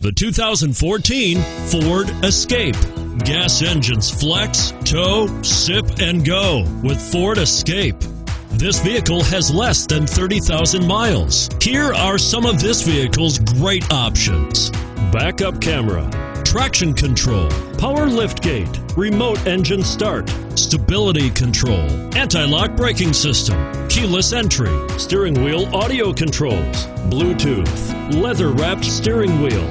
The 2014 Ford Escape. Gas engines flex, tow, sip, and go with Ford Escape. This vehicle has less than 30,000 miles. Here are some of this vehicle's great options: backup camera, traction control, power liftgate, remote engine start, stability control, anti-lock braking system, keyless entry, steering wheel audio controls, Bluetooth, leather-wrapped steering wheel.